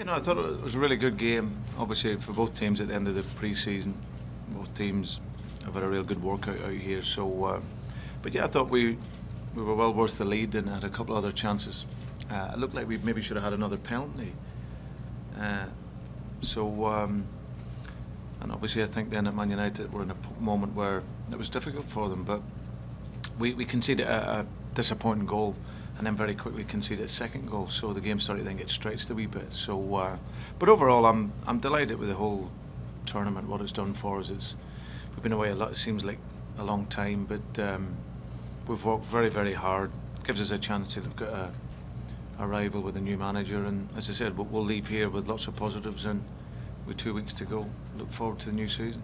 You know, I thought it was a really good game, obviously, for both teams at the end of the pre-season. Both teams have had a real good workout out here, so... but yeah, I thought we were well worth the lead and had a couple of other chances. It looked like we maybe should have had another penalty. And obviously I think then at Man United we're in a moment where it was difficult for them, but we conceded a disappointing goal and then very quickly conceded a second goal, so the game started to then get stretched a wee bit. So, but overall I'm delighted with the whole tournament, what it's done for us. We've been away a lot, it seems like a long time, but we've worked very, very hard. It gives us a chance to look at a rival with a new manager, and as I said, we'll leave here with lots of positives and with 2 weeks to go, look forward to the new season.